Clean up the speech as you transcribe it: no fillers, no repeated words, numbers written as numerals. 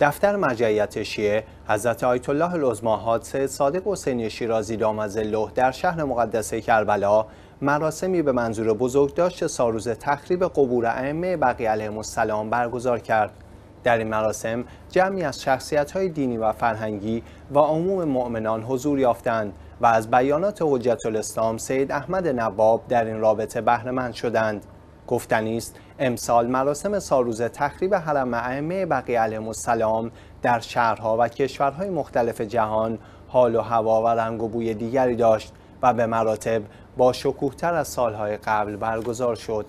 دفتر مرجعیت شیعه حضرت آیت الله العظمی سید صادق حسینی شیرازی دامت ظله در شهر مقدسه کربلا مراسمی به منظور بزرگداشت سالروز تخریب قبور ائمه بقیع علیهم السلام برگزار کرد. در این مراسم جمعی از شخصیت‌های دینی و فرهنگی و عموم مؤمنان حضور یافتند و از بیانات حجت الاسلام سید احمد نواب در این رابطه بهره‌مند شدند. گفتنی است امسال مراسم سالروز تخریب حرم ائمه بقیع علیهم السلام در شهرها و کشورهای مختلف جهان حال و هوا و رنگ و بوی دیگری داشت و به مراتب با شکوه‌تر از سالهای قبل برگزار شد.